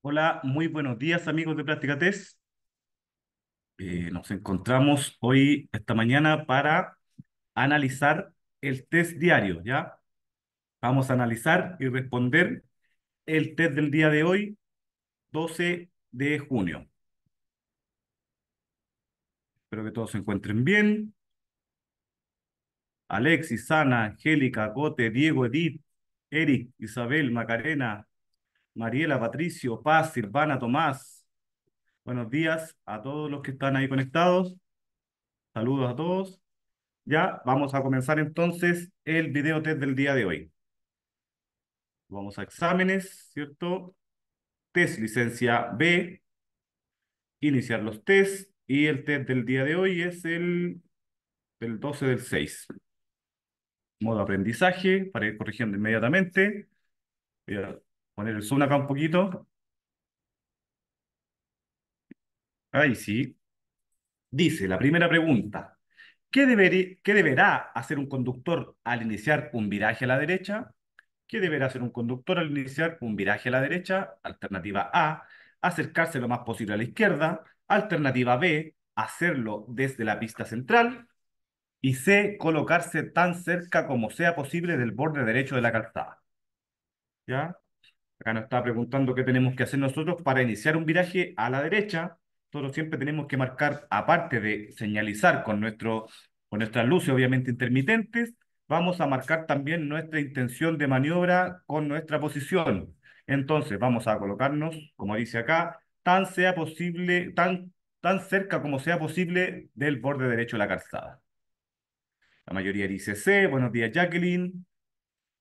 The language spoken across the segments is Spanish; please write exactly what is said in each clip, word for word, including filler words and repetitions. Hola, muy buenos días amigos de Práctica Test. Eh, nos encontramos hoy, esta mañana, para analizar el test diario, ¿ya? Vamos a analizar y responder el test del día de hoy, doce de junio. Espero que todos se encuentren bien. Alexis, Ana, Angélica, Cote, Diego, Edith, Eric, Isabel, Macarena, Mariela, Patricio, Paz, Silvana, Tomás. Buenos días a todos los que están ahí conectados. Saludos a todos. Ya, vamos a comenzar entonces el video test del día de hoy. Vamos a exámenes, ¿cierto? Test licencia B. Iniciar los tests. Y el test del día de hoy es el del doce del seis. Modo aprendizaje, para ir corrigiendo inmediatamente. Ya. Poner el zoom acá un poquito. Ahí sí. Dice la primera pregunta. ¿Qué, deberí, ¿Qué deberá hacer un conductor al iniciar un viraje a la derecha? ¿Qué deberá hacer un conductor al iniciar un viraje a la derecha? Alternativa A, acercarse lo más posible a la izquierda. Alternativa B, hacerlo desde la pista central. Y C, colocarse tan cerca como sea posible del borde derecho de la calzada. ¿Ya? Acá nos está preguntando qué tenemos que hacer nosotros para iniciar un viraje a la derecha. Nosotros siempre tenemos que marcar, aparte de señalizar con, nuestro, con nuestras luces, obviamente intermitentes, vamos a marcar también nuestra intención de maniobra con nuestra posición. Entonces vamos a colocarnos, como dice acá, tan, sea posible, tan, tan cerca como sea posible del borde derecho de la calzada. La mayoría dice C. Buenos días, Jacqueline.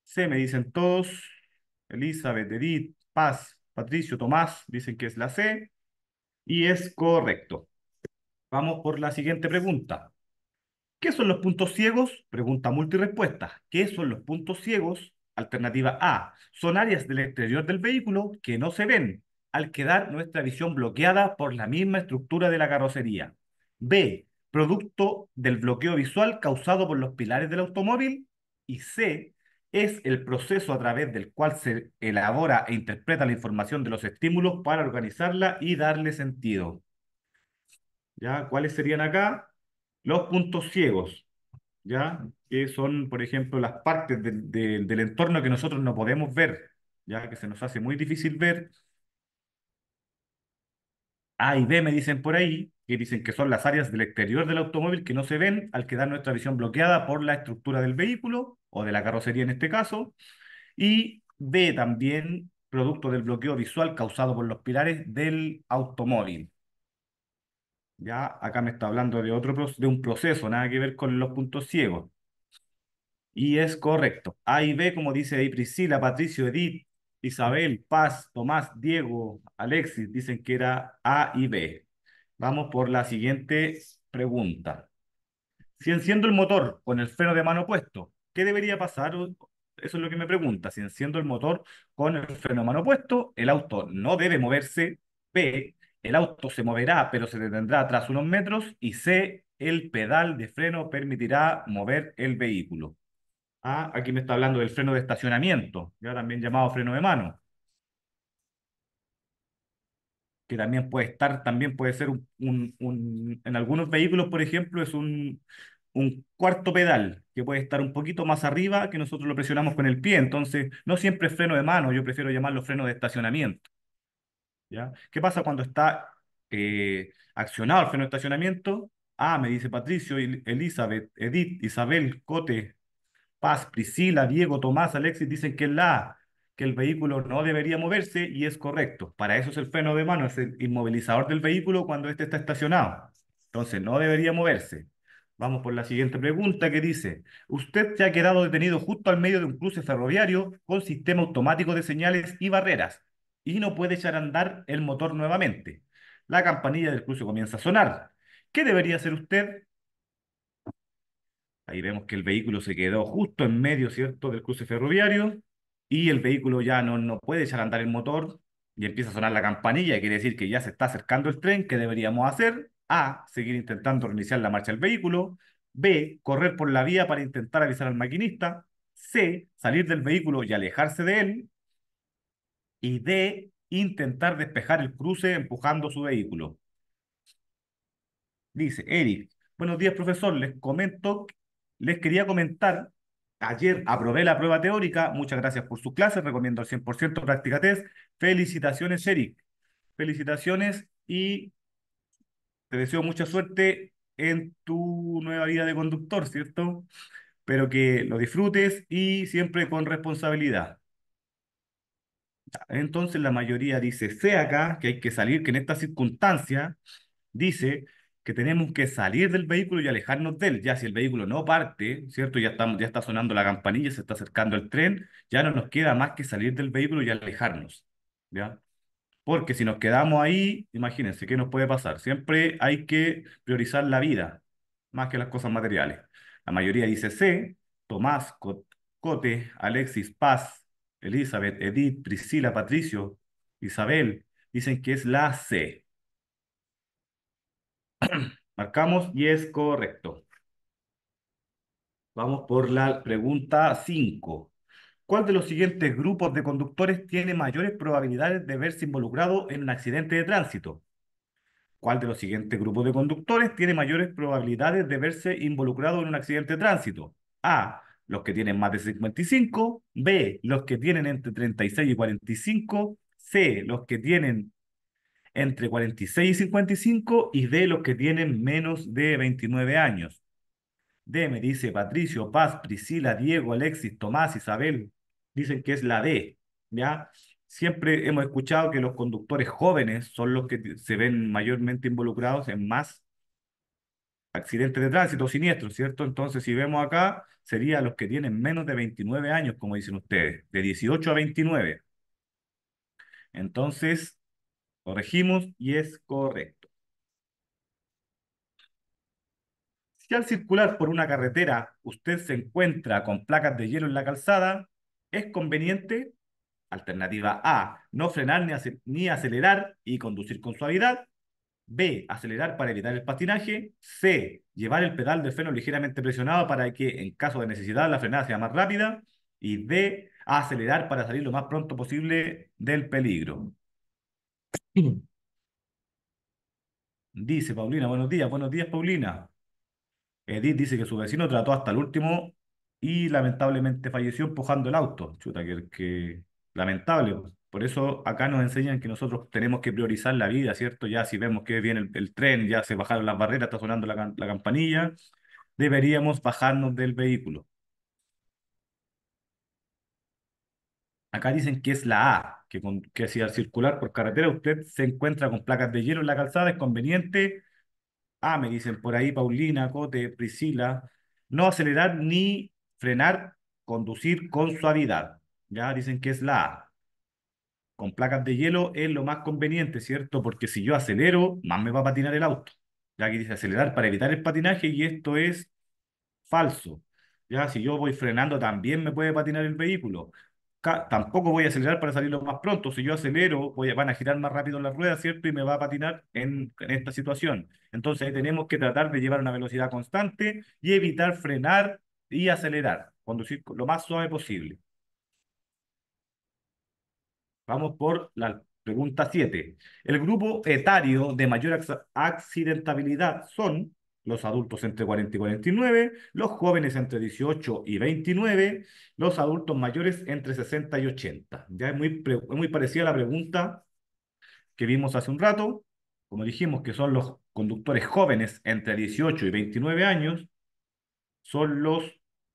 C, me dicen todos. Elizabeth, Edith, Paz, Patricio, Tomás, dicen que es la C. Y es correcto. Vamos por la siguiente pregunta. ¿Qué son los puntos ciegos? Pregunta multirespuesta. ¿Qué son los puntos ciegos? Alternativa A. Son áreas del exterior del vehículo que no se ven, al quedar nuestra visión bloqueada por la misma estructura de la carrocería. B. Producto del bloqueo visual causado por los pilares del automóvil. Y C. Es el proceso a través del cual se elabora e interpreta la información de los estímulos para organizarla y darle sentido. ¿Ya? ¿Cuáles serían acá? Los puntos ciegos, ¿ya? Que son, por ejemplo, las partes de, de, del entorno que nosotros no podemos ver, ¿ya? Que se nos hace muy difícil ver. A y B me dicen por ahí, que dicen que son las áreas del exterior del automóvil que no se ven al quedar nuestra visión bloqueada por la estructura del vehículo, o de la carrocería en este caso, y B también, producto del bloqueo visual causado por los pilares del automóvil. Ya, acá me está hablando de, otro, de un proceso, nada que ver con los puntos ciegos. Y es correcto. A y B, como dice ahí Priscila, Patricio, Edith, Isabel, Paz, Tomás, Diego, Alexis, dicen que era A y B. Vamos por la siguiente pregunta. Si enciendo el motor con el freno de mano puesto, ¿qué debería pasar? Eso es lo que me pregunta. Si enciendo el motor con el freno de mano puesto, el auto no debe moverse. B, el auto se moverá, pero se detendrá tras unos metros. Y C, el pedal de freno permitirá mover el vehículo. Ah, aquí me está hablando del freno de estacionamiento, ya también llamado freno de mano. Que también puede estar, también puede ser un, un, un en algunos vehículos, por ejemplo, es un... un cuarto pedal, que puede estar un poquito más arriba, que nosotros lo presionamos con el pie. Entonces, no siempre es freno de mano, yo prefiero llamarlo freno de estacionamiento. ¿Ya? ¿Qué pasa cuando está eh, accionado el freno de estacionamiento? Ah, me dice Patricio, Elizabeth, Edith, Isabel, Cote, Paz, Priscila, Diego, Tomás, Alexis, dicen que es la A, que el vehículo no debería moverse, y es correcto. Para eso es el freno de mano, es el inmovilizador del vehículo cuando éste está estacionado. Entonces, no debería moverse. Vamos por la siguiente pregunta que dice, usted se ha quedado detenido justo al medio de un cruce ferroviario con sistema automático de señales y barreras y no puede echar a andar el motor nuevamente. La campanilla del cruce comienza a sonar. ¿Qué debería hacer usted? Ahí vemos que el vehículo se quedó justo en medio, ¿cierto?, del cruce ferroviario y el vehículo ya no, no puede echar a andar el motor y empieza a sonar la campanilla, quiere decir que ya se está acercando el tren. ¿Qué deberíamos hacer? A, seguir intentando reiniciar la marcha del vehículo. B, correr por la vía para intentar avisar al maquinista. C, salir del vehículo y alejarse de él. Y D, intentar despejar el cruce empujando su vehículo. Dice Eric, buenos días, profesor. Les comento, les quería comentar, ayer aprobé la prueba teórica. Muchas gracias por sus clases. Recomiendo al cien por ciento Práctica Test. Felicitaciones, Eric. Felicitaciones y te deseo mucha suerte en tu nueva vida de conductor, ¿cierto? Pero que lo disfrutes y siempre con responsabilidad. Entonces la mayoría dice, sé acá, que hay que salir, que en esta circunstancia dice que tenemos que salir del vehículo y alejarnos de él. Ya si el vehículo no parte, ¿cierto? Ya estamos, ya está sonando la campanilla, se está acercando el tren, ya no nos queda más que salir del vehículo y alejarnos, ¿ya? Porque si nos quedamos ahí, imagínense, ¿qué nos puede pasar? Siempre hay que priorizar la vida, más que las cosas materiales. La mayoría dice C, Tomás, Cote, Alexis, Paz, Elizabeth, Edith, Priscila, Patricio, Isabel, dicen que es la C. Marcamos y es correcto. Vamos por la pregunta cinco. ¿Cuál de los siguientes grupos de conductores tiene mayores probabilidades de verse involucrado en un accidente de tránsito? ¿Cuál de los siguientes grupos de conductores tiene mayores probabilidades de verse involucrado en un accidente de tránsito? A. Los que tienen más de cincuenta y cinco. B. Los que tienen entre treinta y seis y cuarenta y cinco. C. Los que tienen entre cuarenta y seis y cincuenta y cinco. Y D. Los que tienen menos de veintinueve años. D. Me dice Patricio, Paz, Priscila, Diego, Alexis, Tomás, Isabel. Dicen que es la D, ¿ya? Siempre hemos escuchado que los conductores jóvenes son los que se ven mayormente involucrados en más accidentes de tránsito siniestros, ¿cierto? Entonces, si vemos acá, sería los que tienen menos de veintinueve años, como dicen ustedes, de dieciocho a veintinueve. Entonces, corregimos y es correcto. Si al circular por una carretera usted se encuentra con placas de hielo en la calzada, es conveniente... Alternativa A, no frenar ni, ac ni acelerar y conducir con suavidad. B, acelerar para evitar el patinaje. C, llevar el pedal del freno ligeramente presionado para que en caso de necesidad la frenada sea más rápida. Y D, acelerar para salir lo más pronto posible del peligro. Dice Paulina, buenos días, buenos días Paulina. Edith dice que su vecino trató hasta el último y lamentablemente falleció empujando el auto. Chuta, que... que... Lamentable, por eso acá nos enseñan que nosotros tenemos que priorizar la vida, ¿cierto? Ya si vemos que viene el, el tren, ya se bajaron las barreras, está sonando la, la campanilla, deberíamos bajarnos del vehículo. Acá dicen que es la A, que, con, que si al circular por carretera usted se encuentra con placas de hielo en la calzada, es conveniente. Ah, me dicen por ahí Paulina, Cote, Priscila, no acelerar ni frenar, conducir con suavidad. Ya dicen que es la A. Con placas de hielo es lo más conveniente, ¿cierto? Porque si yo acelero, más me va a patinar el auto. Ya aquí dice acelerar para evitar el patinaje y esto es falso. Ya si yo voy frenando también me puede patinar el vehículo. Ca- tampoco voy a acelerar para salir lo más pronto. Si yo acelero, voy a, van a girar más rápido las ruedas, ¿cierto? Y me va a patinar en, en esta situación. Entonces ahí tenemos que tratar de llevar una velocidad constante y evitar frenar y acelerar. Conducir lo más suave posible. Vamos por la pregunta siete. El grupo etario de mayor accidentabilidad son los adultos entre cuarenta y cuarenta y nueve, los jóvenes entre dieciocho y veintinueve, los adultos mayores entre sesenta y ochenta. Ya es muy, muy parecida a la pregunta que vimos hace un rato. Como dijimos que son los conductores jóvenes entre dieciocho y veintinueve años, son los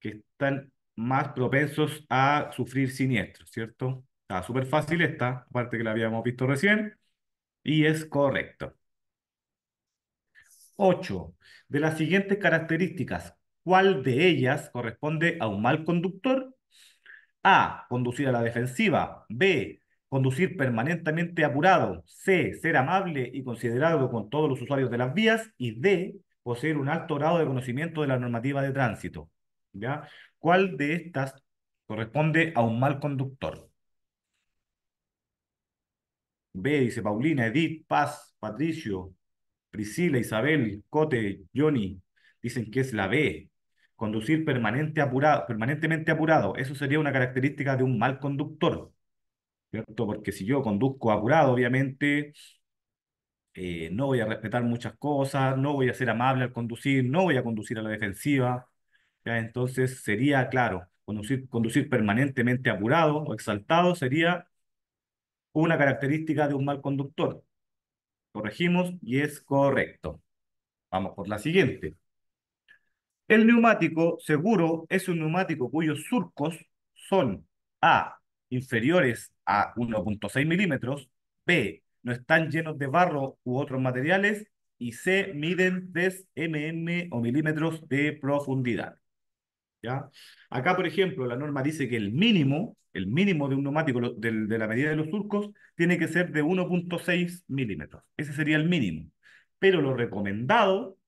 que están más propensos a sufrir siniestros, ¿cierto? Está súper fácil esta, aparte que la habíamos visto recién, y es correcto. ocho. De las siguientes características, ¿cuál de ellas corresponde a un mal conductor? A. Conducir a la defensiva. B. Conducir permanentemente apurado. C. Ser amable y considerado con todos los usuarios de las vías. Y D. Poseer un alto grado de conocimiento de la normativa de tránsito. ¿Ya? ¿Cuál de estas corresponde a un mal conductor? B, dice Paulina, Edith, Paz, Patricio, Priscila, Isabel, Cote, Johnny. Dicen que es la B. Conducir permanente apurado, permanentemente apurado. Eso sería una característica de un mal conductor. ¿cierto? Porque si yo conduzco apurado, obviamente, eh, no voy a respetar muchas cosas, no voy a ser amable al conducir, no voy a conducir a la defensiva, ¿ya? Entonces sería, claro, conducir, conducir permanentemente apurado o exaltado sería una característica de un mal conductor. Corregimos y es correcto. Vamos por la siguiente. El neumático seguro es un neumático cuyos surcos son A, inferiores a uno punto seis milímetros, B, no están llenos de barro u otros materiales, y C, miden tres milímetros o milímetros de profundidad. ¿Ya? Acá, por ejemplo, la norma dice que el mínimo, el mínimo de un neumático lo, de, de la medida de los surcos tiene que ser de uno punto seis milímetros. Ese sería el mínimo. Pero lo recomendado,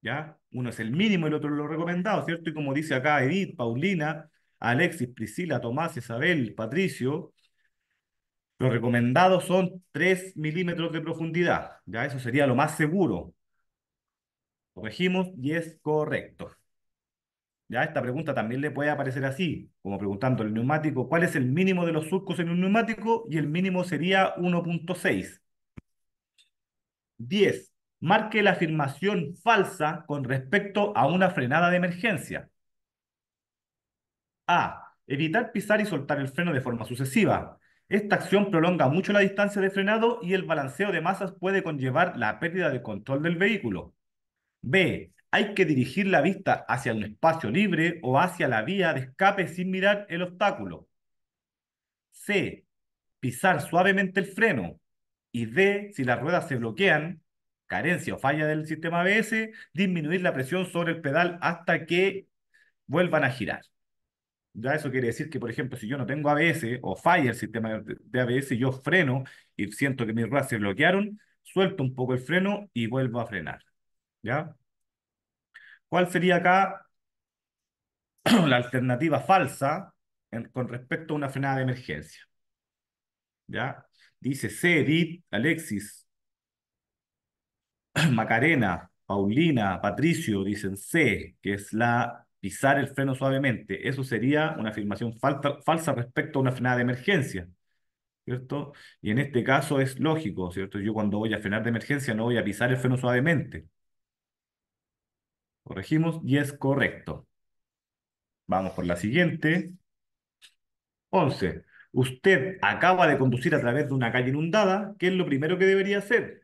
¿ya? Uno es el mínimo y el otro lo recomendado, ¿cierto? Y como dice acá Edith, Paulina, Alexis, Priscila, Tomás, Isabel, Patricio, los recomendados son tres milímetros de profundidad. Ya eso sería lo más seguro. Corregimos y es correcto. Ya esta pregunta también le puede aparecer así, como preguntando el neumático, ¿cuál es el mínimo de los surcos en un neumático? Y el mínimo sería uno punto seis. diez. Marque la afirmación falsa con respecto a una frenada de emergencia. A. Evitar pisar y soltar el freno de forma sucesiva. Esta acción prolonga mucho la distancia de frenado y el balanceo de masas puede conllevar la pérdida de control del vehículo. B. Hay que dirigir la vista hacia un espacio libre o hacia la vía de escape sin mirar el obstáculo. C. Pisar suavemente el freno. Y D. Si las ruedas se bloquean, carencia o falla del sistema A B S, disminuir la presión sobre el pedal hasta que vuelvan a girar. Ya eso quiere decir que, por ejemplo, si yo no tengo A B S o falla el sistema de A B S, yo freno y siento que mis ruedas se bloquearon, suelto un poco el freno y vuelvo a frenar. ¿Ya? ¿Cuál sería acá la alternativa falsa en, con respecto a una frenada de emergencia? ¿Ya? Dice C, Edith, Alexis, Macarena, Paulina, Patricio, dicen C, que es la pisar el freno suavemente. Eso sería una afirmación falta, falsa respecto a una frenada de emergencia, ¿cierto? Y en este caso es lógico, ¿cierto? Yo cuando voy a frenar de emergencia no voy a pisar el freno suavemente. Corregimos y es correcto. Vamos por la siguiente. once. Usted acaba de conducir a través de una calle inundada. ¿Qué es lo primero que debería hacer?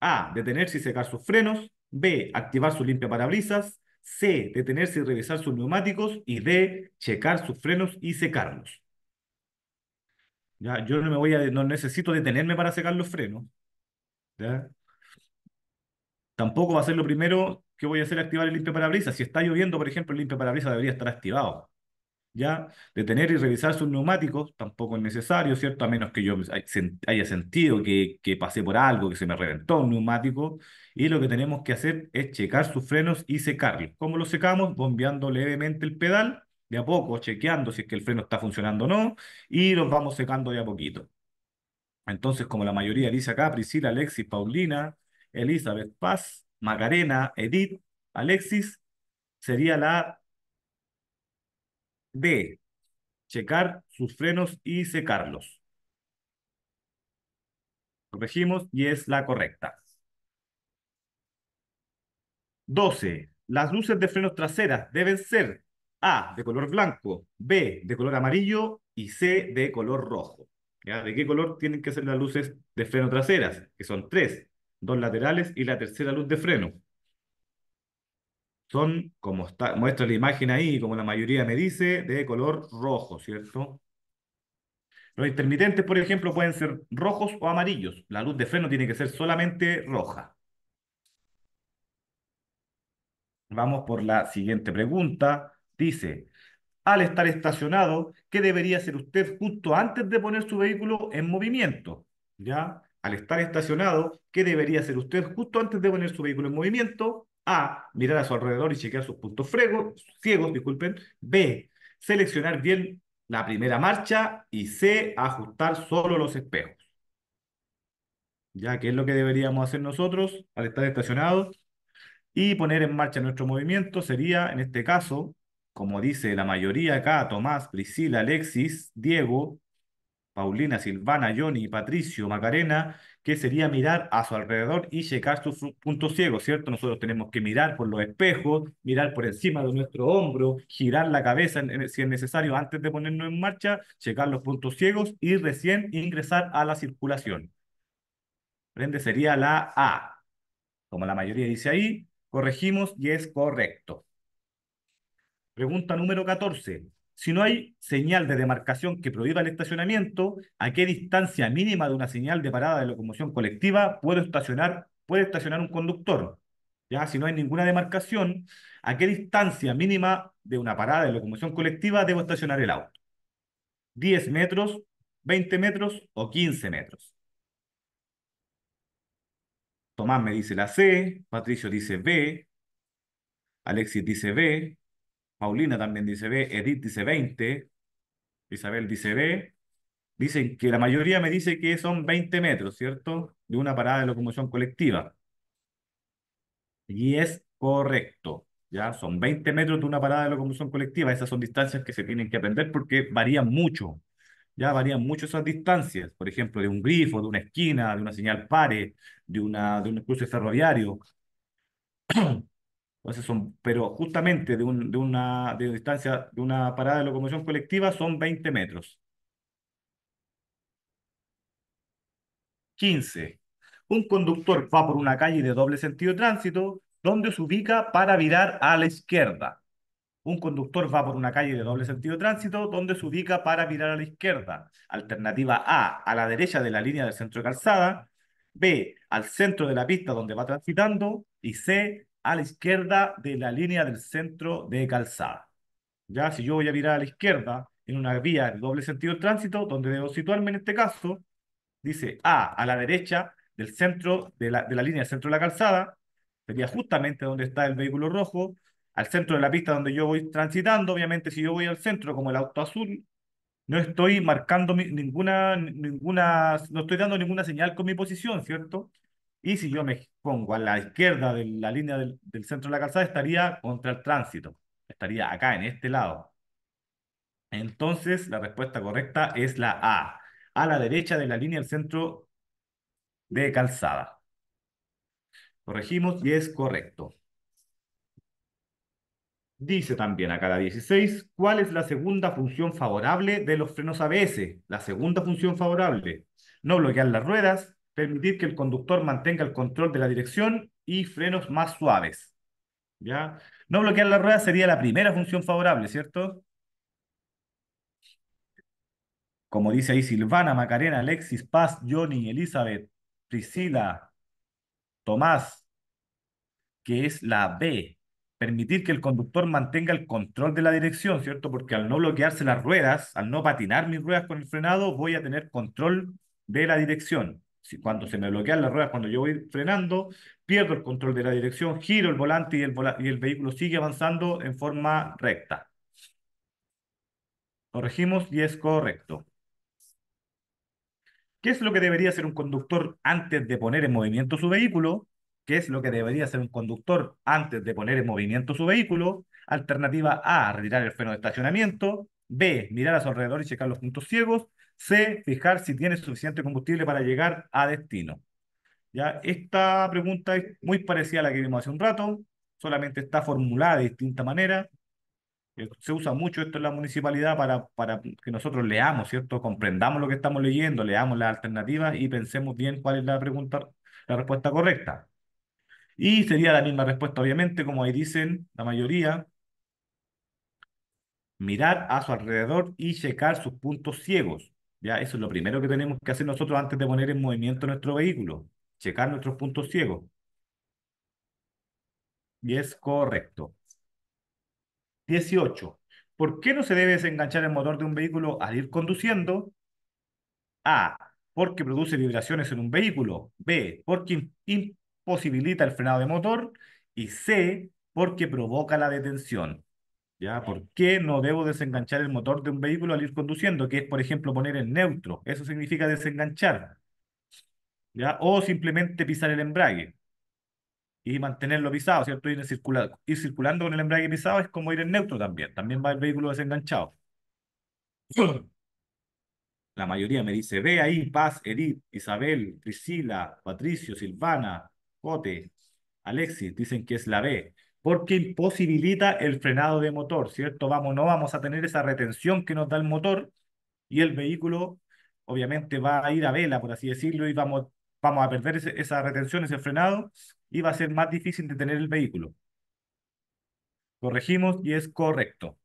A. Detenerse y secar sus frenos. B. Activar su limpiaparabrisas. C. Detenerse y revisar sus neumáticos. Y D. Checar sus frenos y secarlos. ¿Ya? Yo no, me voy a, no necesito detenerme para secar los frenos. ¿Ya? Tampoco va a ser lo primero que voy a hacer activar el limpiaparabrisas. Si está lloviendo, por ejemplo, el limpiaparabrisas debería estar activado. ¿Ya? Detener y revisar sus neumáticos tampoco es necesario, ¿cierto? A menos que yo haya sentido que, que pasé por algo, que se me reventó un neumático. Y lo que tenemos que hacer es checar sus frenos y secarlos. ¿Cómo los secamos? Bombeando levemente el pedal, de a poco, chequeando si es que el freno está funcionando o no, y los vamos secando de a poquito. Entonces, como la mayoría dice acá, Priscila, Alexis, Paulina, Elizabeth, Paz, Macarena, Edith, Alexis, sería la D. Checar sus frenos y secarlos. Corregimos y es la correcta. doce. Las luces de frenos traseras deben ser A. de color blanco, B. de color amarillo y C. de color rojo. ¿Ya? ¿De qué color tienen que ser las luces de freno traseras? Que son tres. Dos laterales y la tercera luz de freno. Son, como está, muestra la imagen ahí, como la mayoría me dice, de color rojo, ¿cierto? Los intermitentes, por ejemplo, pueden ser rojos o amarillos. La luz de freno tiene que ser solamente roja. Vamos por la siguiente pregunta. Dice, al estar estacionado, ¿qué debería hacer usted justo antes de poner su vehículo en movimiento? ¿Ya? Al estar estacionado, ¿qué debería hacer usted justo antes de poner su vehículo en movimiento? A. Mirar a su alrededor y chequear sus puntos fregos, ciegos, disculpen. B. Seleccionar bien la primera marcha. Y C. Ajustar solo los espejos. Ya, ¿qué es lo que deberíamos hacer nosotros al estar estacionados? Y poner en marcha nuestro movimiento sería, en este caso, como dice la mayoría acá, Tomás, Priscila, Alexis, Diego, Paulina, Silvana, Johnny, Patricio, Macarena, que sería mirar a su alrededor y checar sus puntos ciegos, ¿cierto? Nosotros tenemos que mirar por los espejos, mirar por encima de nuestro hombro, girar la cabeza en, en, si es necesario antes de ponernos en marcha, checar los puntos ciegos y recién ingresar a la circulación. Por ende, sería la A. Como la mayoría dice ahí, corregimos y es correcto. Pregunta número catorce. Si no hay señal de demarcación que prohíba el estacionamiento, ¿a qué distancia mínima de una señal de parada de locomoción colectiva puede estacionar, puede estacionar un conductor? ¿Ya? Si no hay ninguna demarcación, ¿a qué distancia mínima de una parada de locomoción colectiva debo estacionar el auto? ¿diez metros, veinte metros o quince metros? Tomás me dice la C, Patricio dice B, Alexis dice B, Paulina también dice B, Edith dice veinte, Isabel dice B. Dicen que la mayoría me dice que son veinte metros, ¿cierto? De una parada de locomoción colectiva. Y es correcto, ¿ya? Son veinte metros de una parada de locomoción colectiva. Esas son distancias que se tienen que aprender porque varían mucho. Ya varían mucho esas distancias. Por ejemplo, de un grifo, de una esquina, de una señal pare, de, una, de un cruce ferroviario. Entonces son, pero justamente de, un, de, una, de una distancia de una parada de locomoción colectiva son veinte metros. quince. Un conductor va por una calle de doble sentido de tránsito donde se ubica para virar a la izquierda. Un conductor va por una calle de doble sentido de tránsito donde se ubica para virar a la izquierda. Alternativa A, a la derecha de la línea del centro de calzada. B, al centro de la pista donde va transitando. Y C, a la izquierda de la línea del centro de calzada. Ya, si yo voy a virar a la izquierda en una vía de doble sentido de tránsito, donde debo situarme en este caso, dice A, a la derecha del centro de la, de la línea del centro de la calzada, sería justamente donde está el vehículo rojo, al centro de la pista donde yo voy transitando. Obviamente si yo voy al centro como el auto azul, no estoy marcando mi, ninguna, ninguna, no estoy dando ninguna señal con mi posición, ¿cierto? Y si yo me pongo a la izquierda de la línea del, del centro de la calzada, estaría contra el tránsito. Estaría acá, en este lado. Entonces, la respuesta correcta es la A. A la derecha de la línea del centro de calzada. Corregimos y es correcto. Dice también acá la dieciséis, ¿cuál es la segunda función favorable de los frenos A B S? La segunda función favorable. No bloquear las ruedas, permitir que el conductor mantenga el control de la dirección y frenos más suaves. ¿Ya? No bloquear la rueda sería la primera función favorable, ¿cierto? Como dice ahí Silvana, Macarena, Alexis, Paz, Johnny, Elizabeth, Priscila, Tomás, que es la B. Permitir que el conductor mantenga el control de la dirección, ¿cierto? Porque al no bloquearse las ruedas, al no patinar mis ruedas con el frenado, voy a tener control de la dirección. Cuando se me bloquean las ruedas, cuando yo voy frenando, pierdo el control de la dirección, giro el volante y el, vola y el vehículo sigue avanzando en forma recta. Corregimos y es correcto. ¿Qué es lo que debería hacer un conductor antes de poner en movimiento su vehículo? ¿Qué es lo que debería hacer un conductor antes de poner en movimiento su vehículo? Alternativa A, retirar el freno de estacionamiento. B, mirar a su alrededor y checar los puntos ciegos. C, fijar si tiene suficiente combustible para llegar a destino. ¿Ya? Esta pregunta es muy parecida a la que vimos hace un rato, solamente está formulada de distinta manera. Se usa mucho esto en la municipalidad para, para que nosotros leamos, ¿cierto? Comprendamos lo que estamos leyendo, leamos las alternativas y pensemos bien cuál es la pregunta, la respuesta correcta. Y sería la misma respuesta, obviamente, como ahí dicen la mayoría. Mirar a su alrededor y checar sus puntos ciegos. ¿Ya? Eso es lo primero que tenemos que hacer nosotros antes de poner en movimiento nuestro vehículo. Checar nuestros puntos ciegos. Y es correcto. dieciocho. ¿Por qué no se debe desenganchar el motor de un vehículo al ir conduciendo? A. Porque produce vibraciones en un vehículo. B. Porque imposibilita el frenado de motor. Y C. Porque provoca la detención. ¿Ya? ¿Por qué no debo desenganchar el motor de un vehículo al ir conduciendo? Que es, por ejemplo, poner en neutro. Eso significa desenganchar. ¿Ya? O simplemente pisar el embrague y mantenerlo pisado, ¿cierto? Ir, circula ir circulando con el embrague pisado es como ir en neutro también. También va el vehículo desenganchado. La mayoría me dice, ve ahí, Paz, Edith, Isabel, Priscila, Patricio, Silvana, Cote, Alexis, dicen que es la B, porque imposibilita el frenado de motor, ¿cierto? Vamos, no vamos a tener esa retención que nos da el motor y el vehículo obviamente va a ir a vela, por así decirlo, y vamos, vamos a perder ese, esa retención, ese frenado, y va a ser más difícil detener el vehículo. Corregimos y es correcto.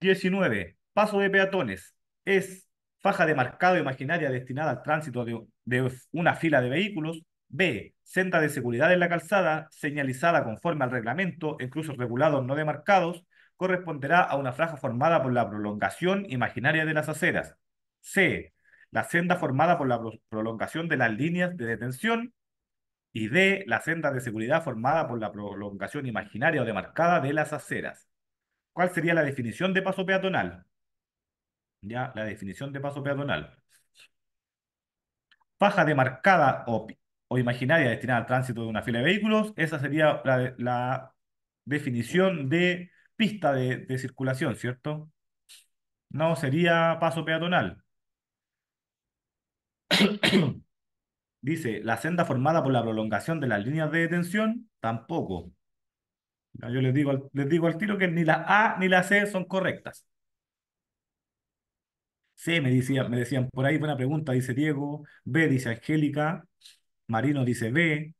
diecinueve. Paso de peatones. Es faja de marcado imaginaria destinada al tránsito de, de una fila de vehículos. B. Senda de seguridad en la calzada, señalizada conforme al reglamento, en cruces regulados no demarcados, corresponderá a una franja formada por la prolongación imaginaria de las aceras. C. La senda formada por la prolongación de las líneas de detención. Y D. La senda de seguridad formada por la prolongación imaginaria o demarcada de las aceras. ¿Cuál sería la definición de paso peatonal? Ya, la definición de paso peatonal. Faja demarcada o, o imaginaria destinada al tránsito de una fila de vehículos. Esa sería la, la definición de pista de, de circulación, ¿cierto? No sería paso peatonal. Dice, la senda formada por la prolongación de las líneas de detención, tampoco. Yo les digo, les digo al tiro que ni la A ni la C son correctas. C, me decían, me decían por ahí, buena pregunta, dice Diego. B, dice Angélica. Marino dice B.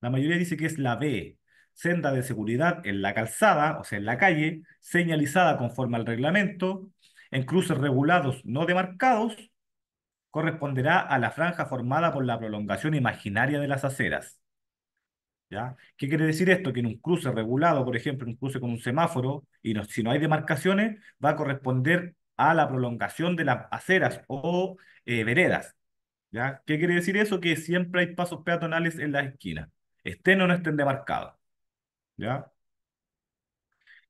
La mayoría dice que es la B. Senda de seguridad en la calzada, o sea, en la calle, señalizada conforme al reglamento, en cruces regulados no demarcados, corresponderá a la franja formada por la prolongación imaginaria de las aceras. ¿Ya? ¿Qué quiere decir esto? Que en un cruce regulado, por ejemplo, en un cruce con un semáforo, y no, si no hay demarcaciones, va a corresponder a la prolongación de las aceras o eh, veredas. ¿Ya? ¿Qué quiere decir eso? Que siempre hay pasos peatonales en las esquinas, estén o no estén demarcados. ¿Ya?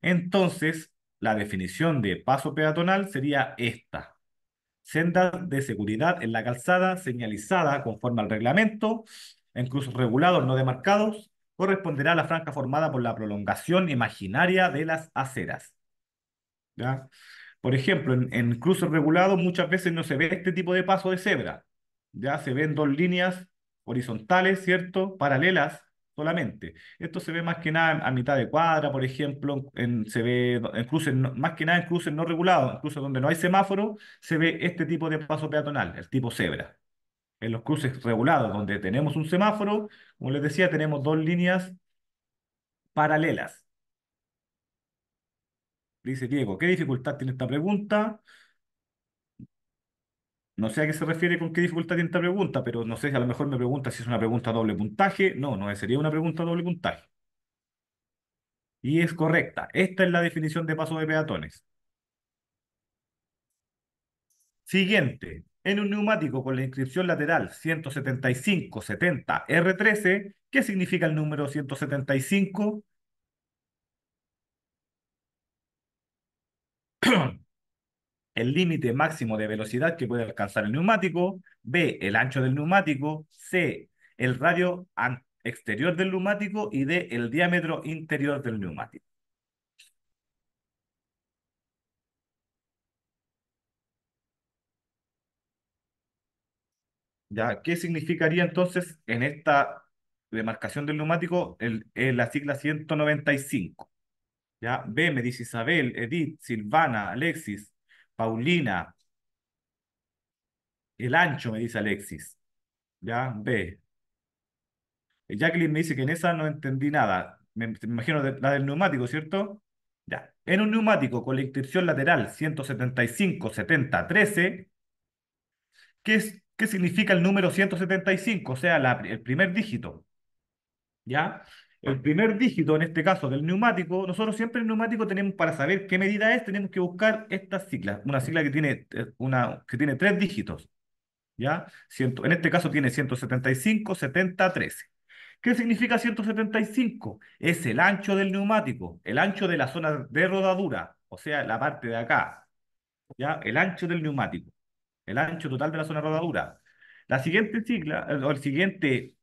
Entonces, la definición de paso peatonal sería esta. Sendas de seguridad en la calzada, señalizada conforme al reglamento, en cruces regulados no demarcados, corresponderá a la franja formada por la prolongación imaginaria de las aceras. ¿Ya? Por ejemplo, en, en cruces regulados muchas veces no se ve este tipo de paso de cebra. Ya se ven dos líneas horizontales, ¿cierto? Paralelas solamente. Esto se ve más que nada a mitad de cuadra, por ejemplo, en, se ve en cruces, más que nada en cruces no regulados, en cruces donde no hay semáforo, se ve este tipo de paso peatonal, el tipo cebra. En los cruces regulados, donde tenemos un semáforo, como les decía, tenemos dos líneas paralelas. Dice Diego, ¿qué dificultad tiene esta pregunta? No sé a qué se refiere con qué dificultad tiene esta pregunta, pero no sé si a lo mejor me pregunta si es una pregunta doble puntaje. No, no sería una pregunta doble puntaje. Y es correcta. Esta es la definición de paso de peatones. Siguiente. En un neumático con la inscripción lateral ciento setenta y cinco setenta R trece, ¿qué significa el número ciento setenta y cinco? El límite máximo de velocidad que puede alcanzar el neumático. B, el ancho del neumático. C, el radio exterior del neumático. Y D, el diámetro interior del neumático. ¿Ya? ¿Qué significaría entonces en esta demarcación del neumático el, el, la sigla ciento noventa y cinco? ¿Ya? B, me dice Isabel, Edith, Silvana, Alexis, Paulina. El ancho, me dice Alexis. Ya, B. Jacqueline me dice que en esa no entendí nada. Me, me imagino de, la del neumático, ¿cierto? Ya. En un neumático con la inscripción lateral ciento setenta y cinco setenta trece, ¿qué, es, qué significa el número ciento setenta y cinco? O sea, la, el primer dígito. ¿Ya? El primer dígito, en este caso, del neumático. Nosotros siempre en el neumático tenemos, para saber qué medida es, tenemos que buscar esta sigla. Una sigla que tiene, una, que tiene tres dígitos. ¿Ya? Ciento, en este caso tiene ciento setenta y cinco setenta trece. ¿Qué significa ciento setenta y cinco? Es el ancho del neumático, el ancho de la zona de rodadura, o sea, la parte de acá. ¿Ya? El ancho del neumático, el ancho total de la zona de rodadura. La siguiente sigla, o el siguiente...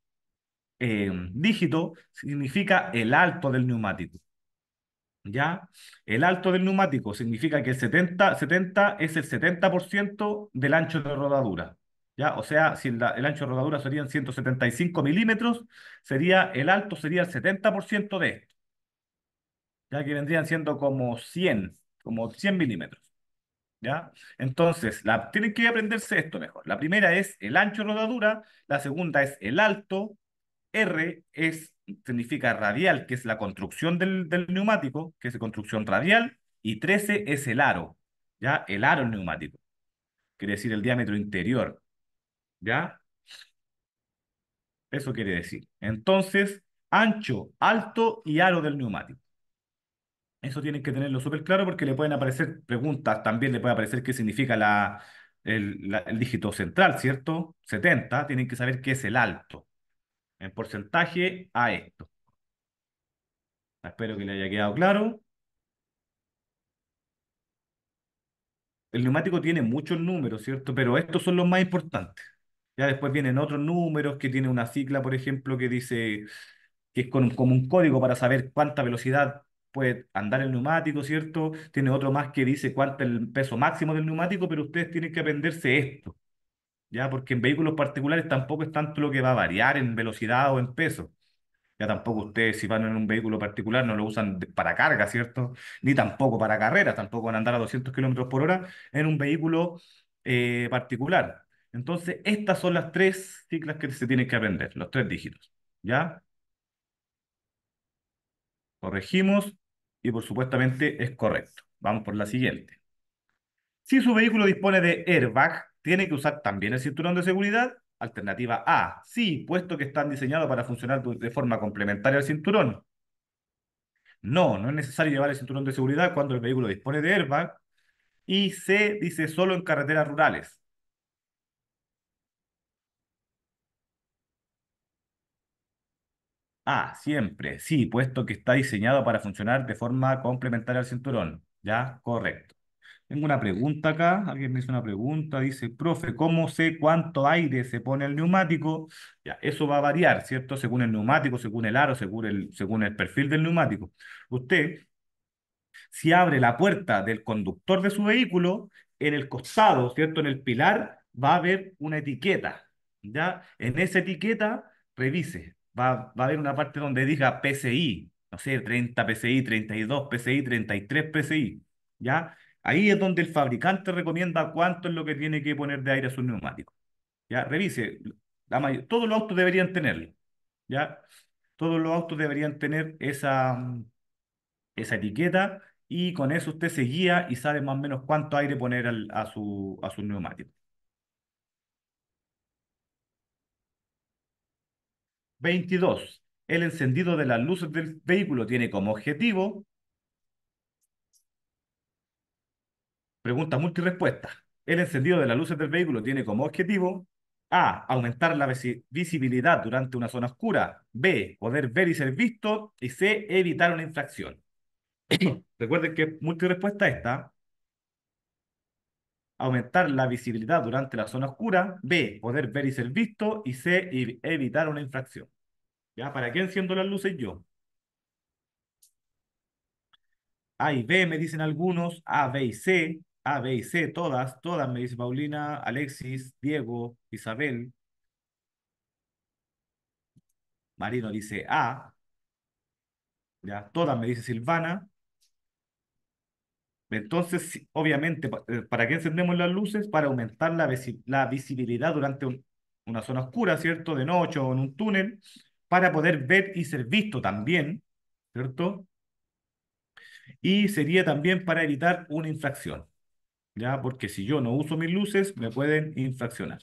Eh, dígito significa el alto del neumático. ¿Ya? El alto del neumático significa que el setenta, setenta es el setenta por ciento del ancho de rodadura. ¿Ya? O sea, si la, el ancho de rodadura serían ciento setenta y cinco milímetros, sería, el alto sería el setenta por ciento de esto. Ya que vendrían siendo como cien, como cien milímetros. ¿Ya? Entonces, la, tienen que aprenderse esto mejor. La primera es el ancho de rodadura, la segunda es el alto, R es, significa radial, que es la construcción del, del neumático, que es construcción radial, y trece es el aro, ¿ya? El aro neumático, quiere decir el diámetro interior, ¿ya? Eso quiere decir. Entonces, ancho, alto y aro del neumático. Eso tienen que tenerlo súper claro porque le pueden aparecer preguntas, también le puede aparecer qué significa la, el, la, el dígito central, ¿cierto? setenta, tienen que saber qué es el alto. En porcentaje a esto. Espero que le haya quedado claro. El neumático tiene muchos números, ¿cierto? Pero estos son los más importantes. Ya después vienen otros números que tiene una sigla, por ejemplo, que dice que es con, como un código para saber cuánta velocidad puede andar el neumático, ¿cierto? Tiene otro más que dice cuánto es el peso máximo del neumático, pero ustedes tienen que aprenderse esto. ¿Ya? Porque en vehículos particulares tampoco es tanto lo que va a variar en velocidad o en peso. Ya tampoco ustedes, si van en un vehículo particular, no lo usan para carga, ¿cierto? Ni tampoco para carreras, tampoco van a andar a doscientos kilómetros por hora en un vehículo eh, particular. Entonces, estas son las tres siglas que se tienen que aprender, los tres dígitos. ¿Ya? Corregimos y, por supuestamente, es correcto. Vamos por la siguiente. Si su vehículo dispone de airbag, ¿tiene que usar también el cinturón de seguridad? Alternativa A, sí, puesto que están diseñados para funcionar de forma complementaria al cinturón. No, no es necesario llevar el cinturón de seguridad cuando el vehículo dispone de airbag. Y C, dice solo en carreteras rurales. A, siempre, sí, puesto que está diseñado para funcionar de forma complementaria al cinturón. ¿Ya? Correcto. Tengo una pregunta acá, alguien me hizo una pregunta, dice, profe, ¿cómo sé cuánto aire se pone el neumático? Ya, eso va a variar, ¿cierto? Según el neumático, según el aro, según el, según el perfil del neumático. Usted, si abre la puerta del conductor de su vehículo, en el costado, ¿cierto? En el pilar, va a haber una etiqueta, ¿ya? En esa etiqueta, revise, va, va a haber una parte donde diga P S I, no sé, treinta P S I, treinta y dos P S I, treinta y tres P S I, ¿ya? Ahí es donde el fabricante recomienda cuánto es lo que tiene que poner de aire a sus neumáticos. ¿Ya? Revise, la mayor, todos los autos deberían tenerlo. ¿Ya? Todos los autos deberían tener esa, esa etiqueta y con eso usted se guía y sabe más o menos cuánto aire poner al, a su, a su neumático. veintidós. El encendido de las luces del vehículo tiene como objetivo... Pregunta multirespuesta. El encendido de las luces del vehículo tiene como objetivo A. Aumentar la visibilidad durante una zona oscura. B. Poder ver y ser visto. Y C. Evitar una infracción. Recuerden que multirespuesta esta. Aumentar la visibilidad durante la zona oscura. B. Poder ver y ser visto. Y C. Evitar una infracción. ¿Ya? ¿Para qué enciendo las luces yo? A y B me dicen algunos. A, B y C. A, B y C, todas, todas, me dice Paulina, Alexis, Diego, Isabel. Marino dice A. Ya, todas me dice Silvana. Entonces, obviamente, ¿para qué encendemos las luces? Para aumentar la, visi la visibilidad durante un, una zona oscura, ¿cierto? De noche o en un túnel, para poder ver y ser visto también, ¿cierto? Y sería también para evitar una infracción, ¿ya? Porque si yo no uso mis luces, me pueden infraccionar.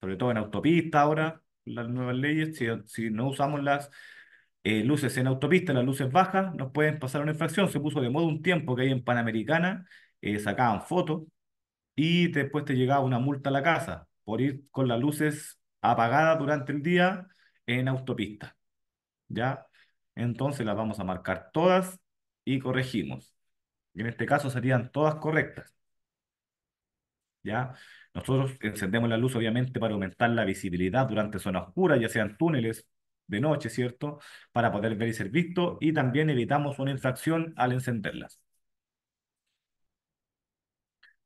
Sobre todo en autopista ahora, las nuevas leyes, si, si no usamos las eh, luces en autopista, las luces bajas, nos pueden pasar una infracción. Se puso de moda un tiempo que ahí en Panamericana, eh, sacaban fotos y después te llegaba una multa a la casa por ir con las luces apagadas durante el día en autopista, ¿ya? Entonces las vamos a marcar todas. Y corregimos. En este caso serían todas correctas. ¿Ya? Nosotros encendemos la luz obviamente para aumentar la visibilidad durante zonas oscuras, ya sean túneles de noche, ¿cierto? Para poder ver y ser visto, y también evitamos una infracción al encenderlas.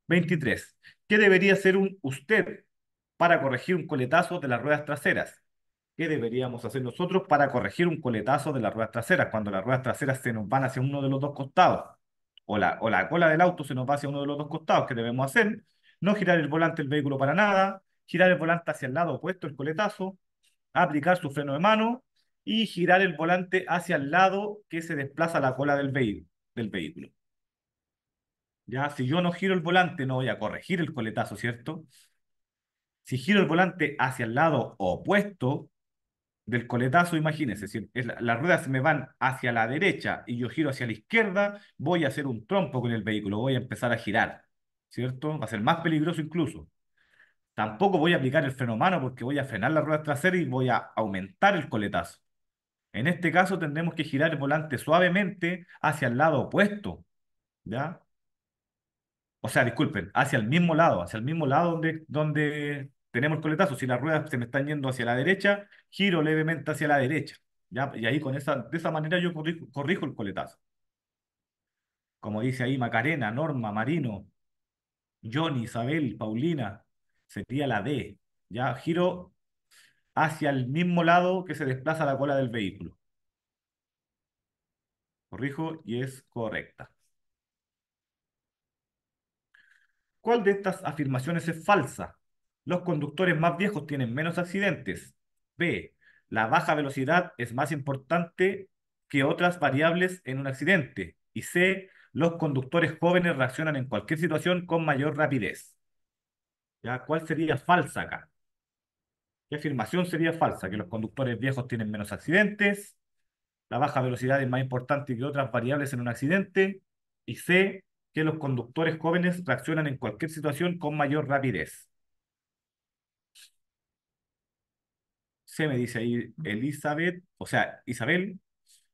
veintitrés. ¿Qué debería hacer un usted para corregir un coletazo de las ruedas traseras? ¿Qué deberíamos hacer nosotros para corregir un coletazo de las ruedas traseras? Cuando las ruedas traseras se nos van hacia uno de los dos costados, o la, o la cola del auto se nos va hacia uno de los dos costados, ¿qué debemos hacer? No girar el volante del vehículo para nada, girar el volante hacia el lado opuesto, el coletazo, aplicar su freno de mano y girar el volante hacia el lado que se desplaza la cola del, ve del vehículo. Ya, si yo no giro el volante, no voy a corregir el coletazo, ¿cierto? Si giro el volante hacia el lado opuesto del coletazo, imagínense, si es la, las ruedas me van hacia la derecha y yo giro hacia la izquierda, voy a hacer un trompo con el vehículo, voy a empezar a girar, ¿cierto? Va a ser más peligroso incluso. Tampoco voy a aplicar el freno a mano porque voy a frenar las ruedas traseras y voy a aumentar el coletazo. En este caso tendremos que girar el volante suavemente hacia el lado opuesto, ¿ya? O sea, disculpen, hacia el mismo lado, hacia el mismo lado donde, donde tenemos el coletazo. Si las ruedas se me están yendo hacia la derecha, giro levemente hacia la derecha, ¿ya? Y ahí con esa, de esa manera yo corrijo, corrijo el coletazo. Como dice ahí Macarena, Norma, Marino, Johnny, Isabel, Paulina... Sería la D, ya, giro hacia el mismo lado que se desplaza la cola del vehículo. Corrijo y es correcta. ¿Cuál de estas afirmaciones es falsa? Los conductores más viejos tienen menos accidentes. B, la baja velocidad es más importante que otras variables en un accidente. Y C, los conductores jóvenes reaccionan en cualquier situación con mayor rapidez. ¿Ya? ¿Cuál sería falsa acá? ¿Qué afirmación sería falsa? Que los conductores viejos tienen menos accidentes, la baja velocidad es más importante que otras variables en un accidente, y C, que los conductores jóvenes reaccionan en cualquier situación con mayor rapidez. C me dice ahí Elizabeth, o sea, Isabel,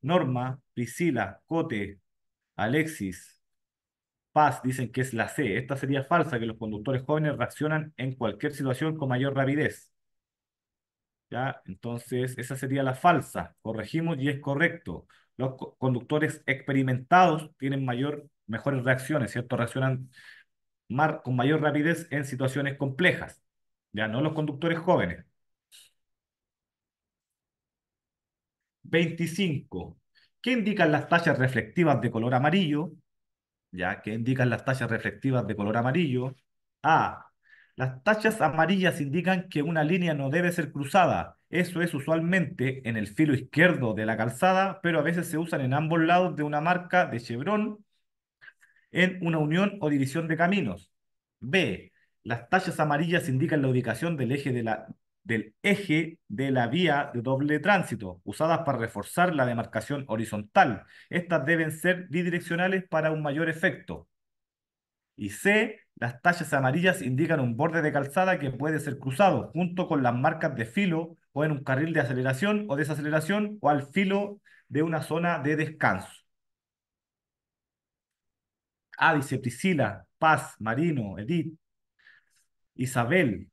Norma, Priscila, Cote, Alexis, Paz dicen que es la C. Esta sería falsa, que los conductores jóvenes reaccionan en cualquier situación con mayor rapidez. ¿Ya? Entonces, esa sería la falsa. Corregimos y es correcto. Los co conductores experimentados tienen mayor, mejores reacciones, ¿cierto? Reaccionan mar con mayor rapidez en situaciones complejas. Ya no los conductores jóvenes. veinticinco. ¿Qué indican las tallas reflectivas de color amarillo? ¿Ya? ¿Qué indican las tallas reflectivas de color amarillo? A. Las tallas amarillas indican que una línea no debe ser cruzada. Eso es usualmente en el filo izquierdo de la calzada, pero a veces se usan en ambos lados de una marca de chevrón en una unión o división de caminos. B. Las tallas amarillas indican la ubicación del eje de la, del eje de la vía de doble tránsito, usadas para reforzar la demarcación horizontal. Estas deben ser bidireccionales para un mayor efecto. Y C, las tallas amarillas indican un borde de calzada que puede ser cruzado, junto con las marcas de filo o en un carril de aceleración o desaceleración o al filo de una zona de descanso. A, dice Priscila, Paz, Marino, Edith, Isabel.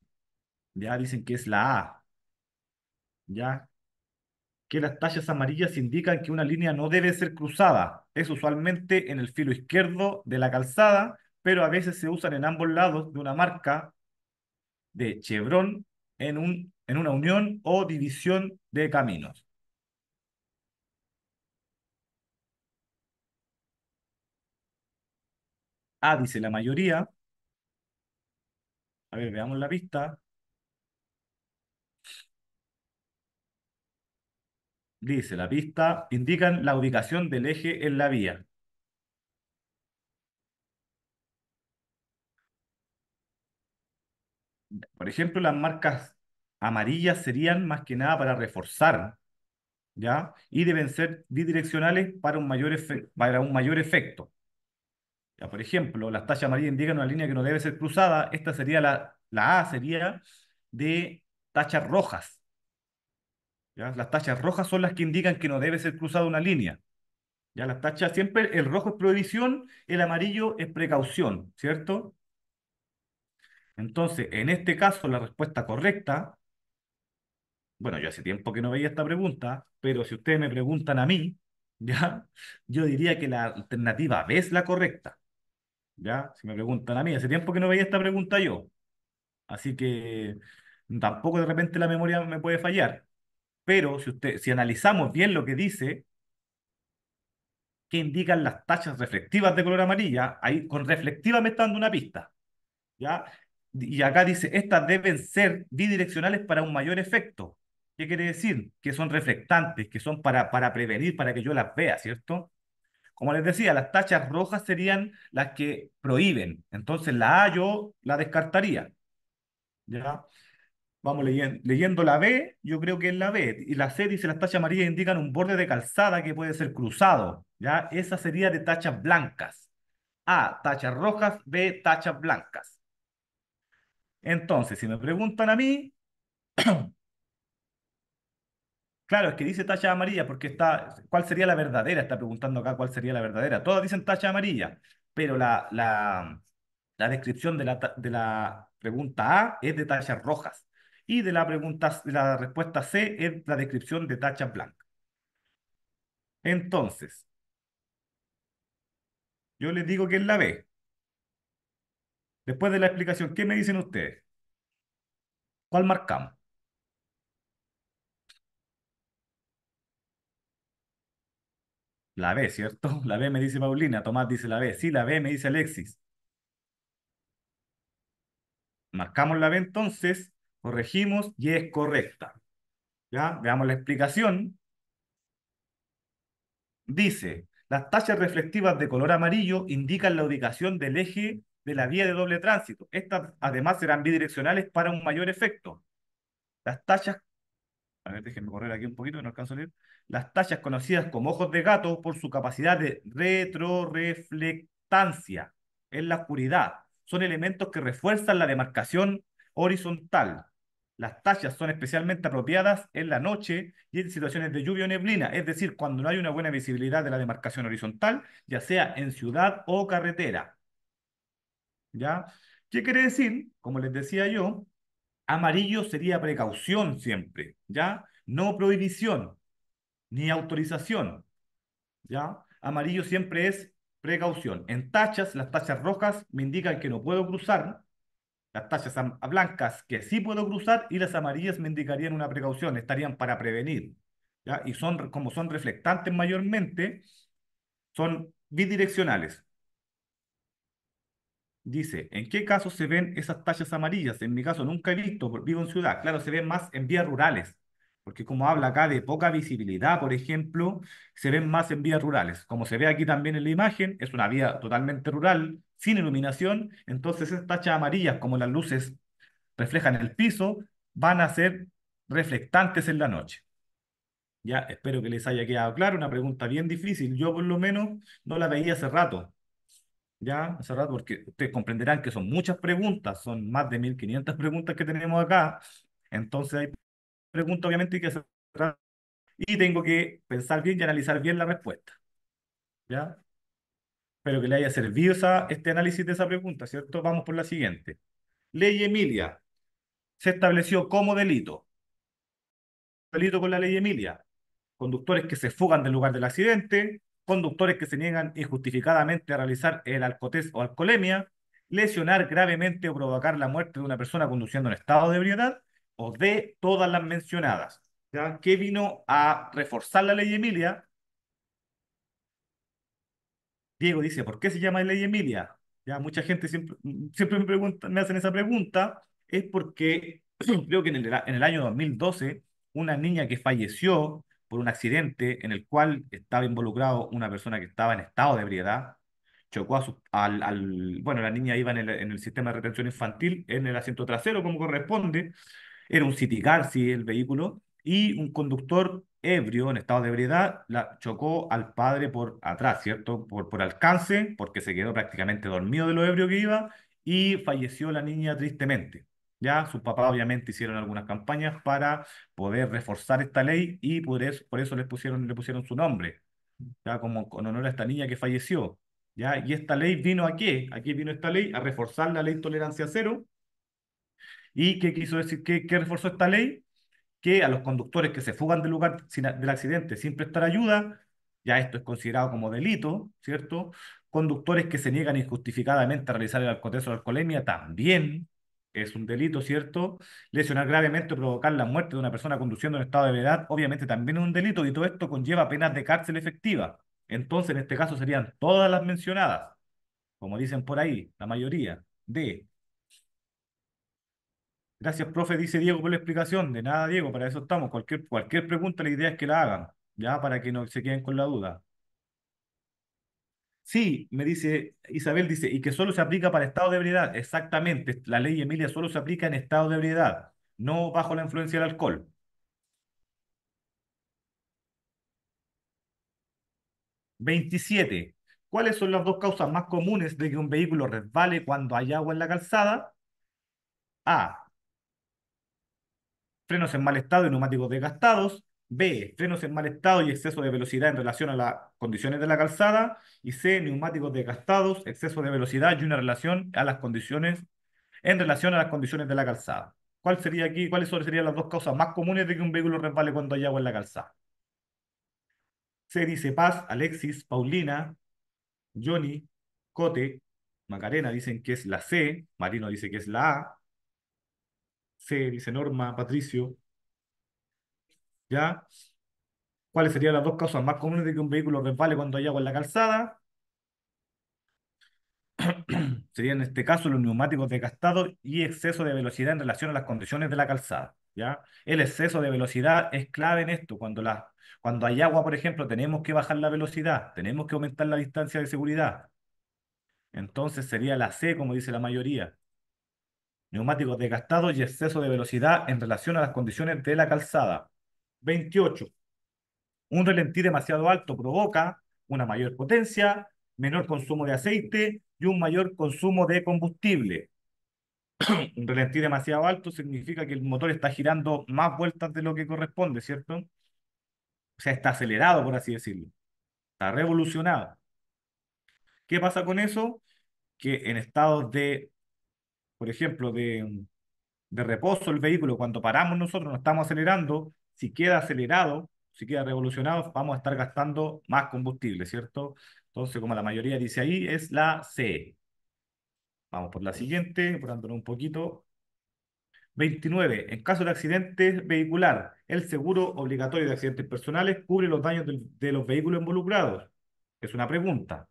Ya dicen que es la A. Ya que las tallas amarillas indican que una línea no debe ser cruzada. Es usualmente en el filo izquierdo de la calzada, pero a veces se usan en ambos lados de una marca de chevrón en, un, en una unión o división de caminos. A dice la mayoría. A ver, veamos la pista. Dice, la pista indican la ubicación del eje en la vía. Por ejemplo, las marcas amarillas serían más que nada para reforzar, ¿ya? Y deben ser bidireccionales para un mayor, efe, para un mayor efecto. Ya, por ejemplo, las tallas amarillas indican una línea que no debe ser cruzada. Esta sería la, la A, sería de tachas rojas. ¿Ya? Las tachas rojas son las que indican que no debe ser cruzada una línea. ¿Ya? Las tachas siempre, el rojo es prohibición, el amarillo es precaución, ¿cierto? Entonces, en este caso, la respuesta correcta Bueno, yo hace tiempo que no veía esta pregunta, pero si ustedes me preguntan a mí, ¿ya? Yo diría que la alternativa B es la correcta, ¿ya? Si me preguntan a mí, hace tiempo que no veía esta pregunta yo. Así que tampoco de repente la memoria me puede fallar. Pero si, usted, si analizamos bien lo que dice, que indican las tachas reflectivas de color amarilla, ahí con reflectiva me está dando una pista, ¿ya? Y acá dice, estas deben ser bidireccionales para un mayor efecto. ¿Qué quiere decir? Que son reflectantes, que son para, para prevenir, para que yo las vea, ¿cierto? Como les decía, las tachas rojas serían las que prohíben. Entonces la A yo la descartaría, ¿ya? Vamos leyendo, leyendo la B, yo creo que es la B. Y la C dice, las tachas amarillas indican un borde de calzada que puede ser cruzado, ¿ya? Esa sería de tachas blancas. A, tachas rojas, B, tachas blancas. Entonces, si me preguntan a mí... Claro, es que dice tacha amarilla porque está... ¿Cuál sería la verdadera? Está preguntando acá cuál sería la verdadera. Todas dicen tacha amarilla, pero la, la, la descripción de la, de la pregunta A es de tachas rojas y de la, pregunta, la respuesta C es la descripción de tachas blancas. Entonces, yo les digo que es la B. Después de la explicación, ¿qué me dicen ustedes? ¿Cuál marcamos? La B, ¿cierto? La B me dice Paulina, Tomás dice la B. Sí, la B me dice Alexis. Marcamos la B entonces, corregimos y es correcta. ¿Ya? Veamos la explicación. Dice, las tachas reflectivas de color amarillo indican la ubicación del eje de la vía de doble tránsito. Estas además serán bidireccionales para un mayor efecto. Las tachas... A ver, déjenme correr aquí un poquito, no alcanzo a leer. Las tachas conocidas como ojos de gato por su capacidad de retroreflectancia en la oscuridad son elementos que refuerzan la demarcación horizontal. Las tachas son especialmente apropiadas en la noche y en situaciones de lluvia o neblina, es decir, cuando no hay una buena visibilidad de la demarcación horizontal, ya sea en ciudad o carretera. ¿Ya? ¿Qué quiere decir? Como les decía yo, amarillo sería precaución siempre, ¿ya? No prohibición, ni autorización, ¿ya? Amarillo siempre es precaución. En tachas, las tachas rojas me indican que no puedo cruzar, las tachas blancas que sí puedo cruzar, y las amarillas me indicarían una precaución, estarían para prevenir, ¿ya? Y son, como son reflectantes mayormente, son bidireccionales. Dice, ¿en qué caso se ven esas tachas amarillas? En mi caso nunca he visto, vivo en ciudad. Claro, se ven más en vías rurales, porque como habla acá de poca visibilidad, por ejemplo, se ven más en vías rurales. Como se ve aquí también en la imagen, es una vía totalmente rural, sin iluminación, entonces esas tachas amarillas, como las luces reflejan el piso, van a ser reflectantes en la noche. Ya, espero que les haya quedado claro, una pregunta bien difícil. Yo por lo menos no la veía hace rato. Ya, hace rato, porque ustedes comprenderán que son muchas preguntas, son más de mil quinientas preguntas que tenemos acá, entonces hay preguntas obviamente que hacer y tengo que pensar bien y analizar bien la respuesta, ¿ya? Espero que le haya servido esa, este análisis de esa pregunta, ¿cierto? Vamos por la siguiente. Ley Emilia se estableció como delito. Delito con la ley Emilia. Conductores que se fugan del lugar del accidente, conductores que se niegan injustificadamente a realizar el alcotés o alcoholemia, lesionar gravemente o provocar la muerte de una persona conduciendo en estado de ebriedad, o de todas las mencionadas. ¿Ya? ¿Qué vino a reforzar la ley Emilia? Diego dice, ¿por qué se llama ley Emilia? Ya, mucha gente siempre, siempre me, pregunta, me hacen esa pregunta, es porque creo que en el, en el año dos mil doce una niña que falleció por un accidente en el cual estaba involucrado una persona que estaba en estado de ebriedad, chocó a su, al, al... Bueno, la niña iba en el, en el sistema de retención infantil, en el asiento trasero, como corresponde, era un City Car, sí, el vehículo, y un conductor ebrio, en estado de ebriedad, la, chocó al padre por atrás, ¿cierto? Por, por alcance, porque se quedó prácticamente dormido de lo ebrio que iba, y falleció la niña tristemente. Ya, sus papás obviamente hicieron algunas campañas para poder reforzar esta ley y por eso, por eso les pusieron, le pusieron su nombre, ya, como con honor a esta niña que falleció, ya. Y esta ley vino ¿a qué? Aquí vino esta ley a reforzar la ley tolerancia cero. ¿Y qué quiso decir? ¿Qué, qué reforzó esta ley? que a los conductores que se fugan del lugar sin, del accidente sin prestar ayuda, ya esto es considerado como delito, ¿cierto? Conductores que se niegan injustificadamente a realizar el alcoholeso o la alcoholemia también es un delito, ¿cierto? Lesionar gravemente o provocar la muerte de una persona conduciendo en estado de ebriedad, obviamente también es un delito, y todo esto conlleva penas de cárcel efectiva. Entonces, en este caso serían todas las mencionadas, como dicen por ahí, la mayoría de... Gracias, profe, dice Diego, por la explicación. De nada, Diego, para eso estamos. Cualquier, cualquier pregunta, la idea es que la hagan, ya, para que no se queden con la duda. Sí, me dice, Isabel dice, y que solo se aplica para estado de ebriedad. Exactamente, la ley Emilia solo se aplica en estado de ebriedad, no bajo la influencia del alcohol. veintisiete. ¿Cuáles son las dos causas más comunes de que un vehículo resbale cuando hay agua en la calzada? A. Frenos en mal estado y neumáticos desgastados. B. Frenos en mal estado y exceso de velocidad en relación a las condiciones de la calzada. Y C. Neumáticos desgastados, exceso de velocidad y una relación a las condiciones, en relación a las condiciones de la calzada. ¿Cuál sería aquí, ¿Cuáles serían las dos causas más comunes de que un vehículo resbale cuando hay agua en la calzada? Se dice Paz, Alexis, Paulina, Johnny, Cote, Macarena dicen que es la C, Marino dice que es la A. C, dice Norma, Patricio. ¿Ya? ¿Cuáles serían las dos causas más comunes de que un vehículo resbale cuando hay agua en la calzada? Serían en este caso los neumáticos desgastados y exceso de velocidad en relación a las condiciones de la calzada. ¿Ya? El exceso de velocidad es clave en esto. Cuando, la, cuando hay agua, por ejemplo, tenemos que bajar la velocidad, tenemos que aumentar la distancia de seguridad. Entonces sería la C, como dice la mayoría. Neumáticos desgastados y exceso de velocidad en relación a las condiciones de la calzada. veintiocho. Un relentí demasiado alto provoca una mayor potencia, menor consumo de aceite y un mayor consumo de combustible. Un relentí demasiado alto significa que el motor está girando más vueltas de lo que corresponde, ¿cierto? O sea, está acelerado, por así decirlo. Está revolucionado. ¿Qué pasa con eso? Que en estados de... Por ejemplo, de, de reposo el vehículo, cuando paramos nosotros, nos estamos acelerando, si queda acelerado, si queda revolucionado, vamos a estar gastando más combustible, ¿cierto? Entonces, como la mayoría dice ahí, es la C. Vamos por la siguiente, apurándonos un poquito. veintinueve. En caso de accidente vehicular, el seguro obligatorio de accidentes personales cubre los daños de, de los vehículos involucrados. Es una pregunta.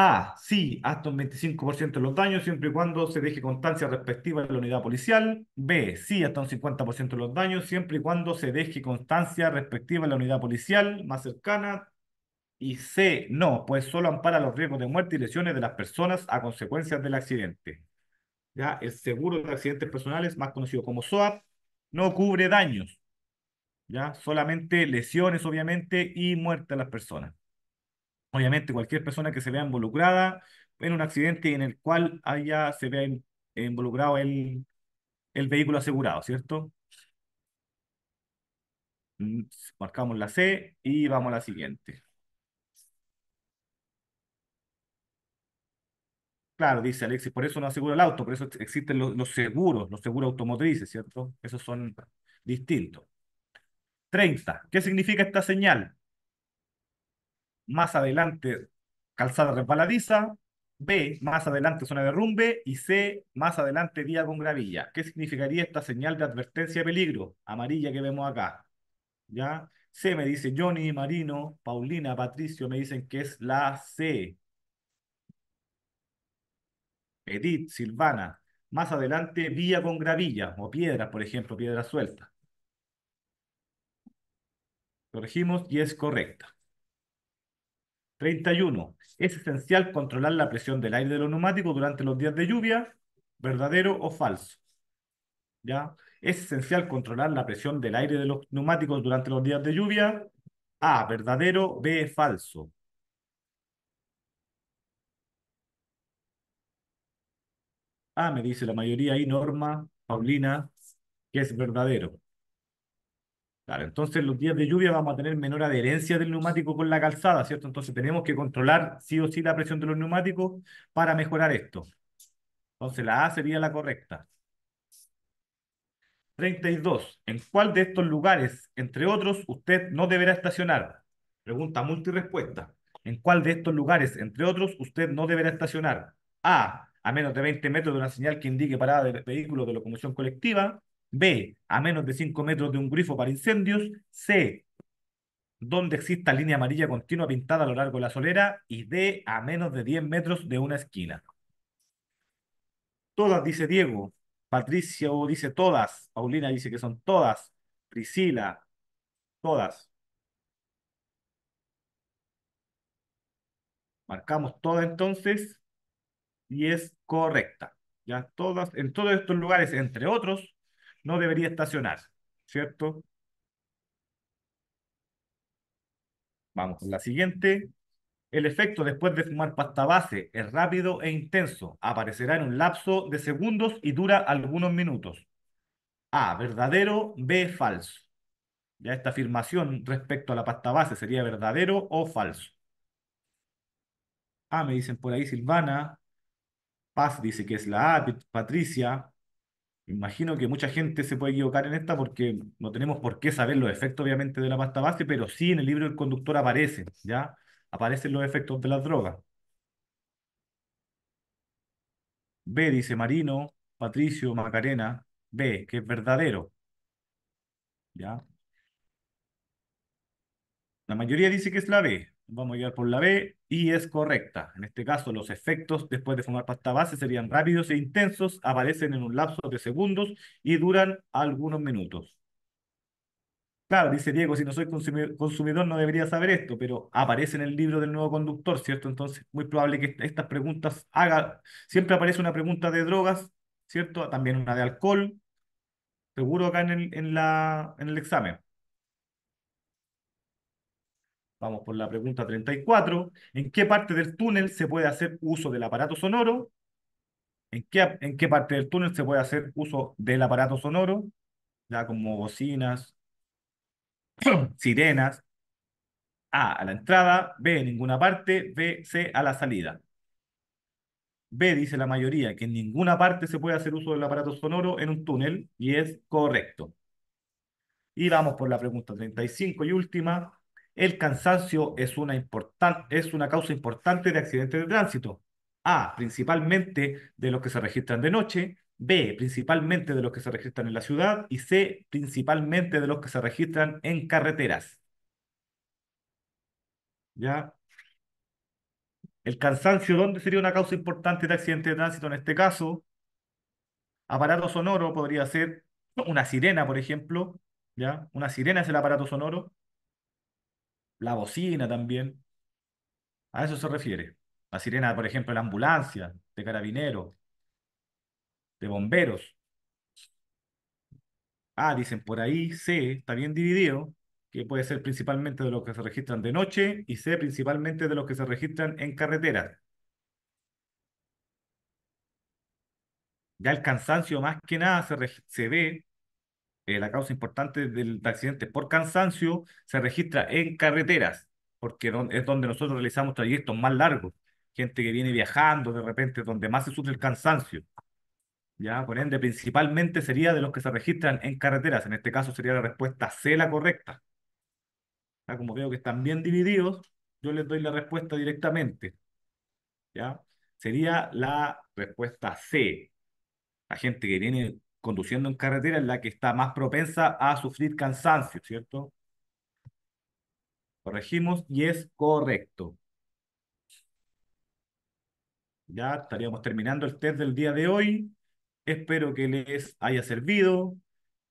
A, sí, hasta un veinticinco por ciento de los daños, siempre y cuando se deje constancia respectiva de la unidad policial. B, sí, hasta un cincuenta por ciento de los daños, siempre y cuando se deje constancia respectiva de la unidad policial más cercana. Y C, no, pues solo ampara los riesgos de muerte y lesiones de las personas a consecuencia del accidente. Ya, el seguro de accidentes personales, más conocido como SOAP, no cubre daños. Ya, solamente lesiones, obviamente, y muerte a las personas. Obviamente, cualquier persona que se vea involucrada en un accidente en el cual haya, se vea in, involucrado el, el vehículo asegurado, ¿cierto? Marcamos la C y vamos a la siguiente. Claro, dice Alexis, por eso no asegura el auto, por eso existen los, los seguros, los seguros automotrices, ¿cierto? Esos son distintos. treinta. ¿Qué significa esta señal? Más adelante, calzada resbaladiza. B, más adelante, zona de derrumbe. Y C, más adelante, vía con gravilla. ¿Qué significaría esta señal de advertencia de peligro? Amarilla que vemos acá. ¿Ya? C, me dice Johnny, Marino, Paulina, Patricio, me dicen que es la C. Edith, Silvana. Más adelante, vía con gravilla. O piedras, por ejemplo, piedras sueltas. Corregimos y es correcta. treinta y uno. ¿Es esencial controlar la presión del aire de los neumáticos durante los días de lluvia? ¿Verdadero o falso? ¿Ya? ¿Es esencial controlar la presión del aire de los neumáticos durante los días de lluvia? A. ¿Verdadero? B. ¿Falso? A. Me dice la mayoría ahí, Norma, Paulina, que es verdadero. Claro, entonces los días de lluvia vamos a tener menor adherencia del neumático con la calzada, ¿cierto? Entonces tenemos que controlar sí o sí la presión de los neumáticos para mejorar esto. Entonces la A sería la correcta. treinta y dos. ¿En cuál de estos lugares, entre otros, usted no deberá estacionar? Pregunta multirespuesta. ¿En cuál de estos lugares, entre otros, usted no deberá estacionar? A. A menos de veinte metros de una señal que indique parada de vehículos de locomoción colectiva. B. A menos de cinco metros de un grifo para incendios. C. Donde exista línea amarilla continua pintada a lo largo de la solera. Y D. A menos de diez metros de una esquina. Todas, dice Diego. Patricio dice todas. Paulina dice que son todas. Priscila, todas. Marcamos todas entonces. Y es correcta. Ya todas, en todos estos lugares, entre otros, no debería estacionar. ¿Cierto? Vamos con la siguiente. El efecto después de fumar pasta base es rápido e intenso. Aparecerá en un lapso de segundos y dura algunos minutos. A. Verdadero. B. Falso. Ya esta afirmación respecto a la pasta base sería verdadero o falso. Ah, me dicen por ahí Silvana. Paz dice que es la A. Patricia. Imagino que mucha gente se puede equivocar en esta porque no tenemos por qué saber los efectos obviamente de la pasta base, pero sí en el libro El Conductor aparece, ¿ya? Aparecen los efectos de las drogas. B, dice Marino, Patricio, Macarena. B, que es verdadero. ¿Ya? La mayoría dice que es la B. Vamos a llegar por la B y es correcta. En este caso, los efectos después de fumar pasta base serían rápidos e intensos, aparecen en un lapso de segundos y duran algunos minutos. Claro, dice Diego, si no soy consumidor no debería saber esto, pero aparece en el libro del nuevo conductor, ¿cierto? Entonces, muy probable que estas preguntas haga... Siempre aparece una pregunta de drogas, ¿cierto? También una de alcohol, seguro acá en el, en la, en el examen. Vamos por la pregunta treinta y cuatro. ¿En qué parte del túnel se puede hacer uso del aparato sonoro? ¿En qué, en qué parte del túnel se puede hacer uso del aparato sonoro? Ya como bocinas... sirenas. A, a la entrada. B, en ninguna parte. B, C, a la salida. B, dice la mayoría, que en ninguna parte se puede hacer uso del aparato sonoro en un túnel, y es correcto. Y vamos por la pregunta treinta y cinco y última. ¿El cansancio es una, importan- es una causa importante de accidentes de tránsito? A, principalmente de los que se registran de noche. B, principalmente de los que se registran en la ciudad. Y C, principalmente de los que se registran en carreteras. ¿Ya? El cansancio, ¿dónde sería una causa importante de accidente de tránsito en este caso? Aparato sonoro podría ser una sirena, por ejemplo. ¿Ya? Una sirena es el aparato sonoro. La bocina también. A eso se refiere. La sirena, por ejemplo, de la ambulancia, de carabineros, de bomberos. Ah, dicen por ahí, C, está bien dividido, que puede ser principalmente de los que se registran de noche y C, principalmente de los que se registran en carretera. Ya el cansancio más que nada se, se ve, eh, la causa importante del accidente por cansancio se registra en carreteras, porque es donde nosotros realizamos trayectos más largos, gente que viene viajando de repente, donde más se sufre el cansancio. Ya, por ende, principalmente sería de los que se registran en carreteras. En este caso sería la respuesta C la correcta. Ya, como veo que están bien divididos, yo les doy la respuesta directamente. ¿Ya? Sería la respuesta C. La gente que viene conduciendo en carretera es la que está más propensa a sufrir cansancio, ¿cierto? Corregimos y es correcto. Ya estaríamos terminando el test del día de hoy. Espero que les haya servido,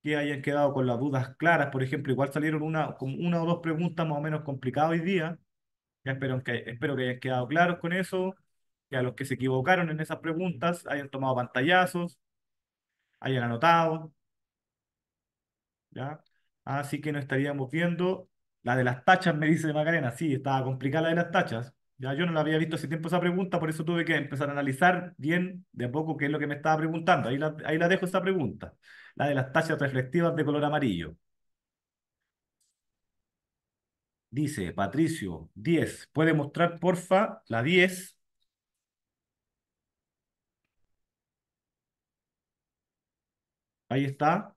que hayan quedado con las dudas claras. Por ejemplo, igual salieron una, con una o dos preguntas más o menos complicadas hoy día. Ya espero que, espero que hayan quedado claros con eso, que a los que se equivocaron en esas preguntas hayan tomado pantallazos, hayan anotado. ¿Ya? Así que nos estaríamos viendo. La de las tachas, me dice Macarena. Sí, estaba complicada la de las tachas. Ya, yo no la había visto hace tiempo esa pregunta, por eso tuve que empezar a analizar bien de a poco qué es lo que me estaba preguntando. Ahí la, ahí la dejo esa pregunta. La de las tachas reflectivas de color amarillo. Dice, Patricio, diez. ¿Puede mostrar, porfa, la diez? Ahí está.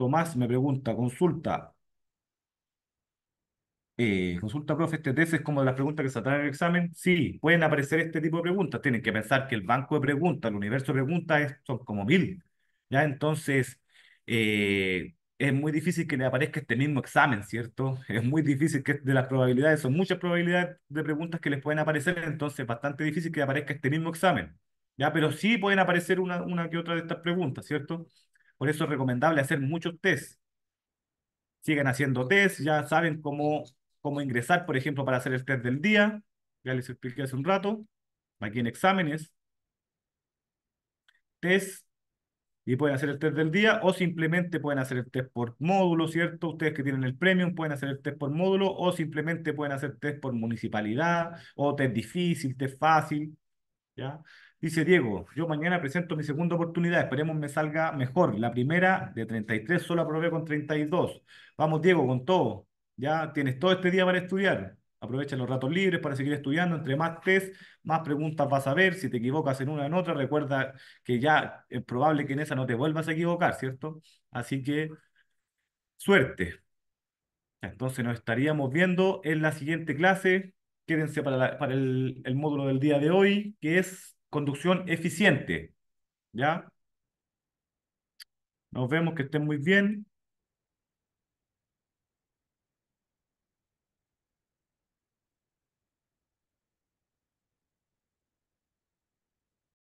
Tomás me pregunta, consulta, eh, consulta, profe, este test es como las preguntas que saldrán en el examen. Sí, pueden aparecer este tipo de preguntas. Tienen que pensar que el banco de preguntas, el universo de preguntas, es- son como mil. ¿Ya? Entonces, eh, es muy difícil que le aparezca este mismo examen, ¿cierto? Es muy difícil que de las probabilidades, son muchas probabilidades de preguntas que les pueden aparecer, entonces es bastante difícil que aparezca este mismo examen. ¿Ya? Pero sí pueden aparecer una, una que otra de estas preguntas, ¿cierto? Por eso es recomendable hacer muchos tests. Siguen haciendo test, ya saben cómo, cómo ingresar, por ejemplo, para hacer el test del día. Ya les expliqué hace un rato. Aquí en exámenes, test, y pueden hacer el test del día o simplemente pueden hacer el test por módulo, ¿cierto? Ustedes que tienen el premium pueden hacer el test por módulo o simplemente pueden hacer test por municipalidad o test difícil, test fácil, ¿ya? Dice Diego, yo mañana presento mi segunda oportunidad, esperemos me salga mejor. La primera de treinta y tres solo aprobé con treinta y dos. Vamos, Diego, con todo. Ya tienes todo este día para estudiar. Aprovecha los ratos libres para seguir estudiando. Entre más test, más preguntas vas a ver. Si te equivocas en una en otra, recuerda que ya es probable que en esa no te vuelvas a equivocar, ¿cierto? Así que suerte. Entonces nos estaríamos viendo en la siguiente clase. Quédense para, la- para el, el módulo del día de hoy, que es conducción eficiente. ¿Ya? Nos vemos, que estén muy bien.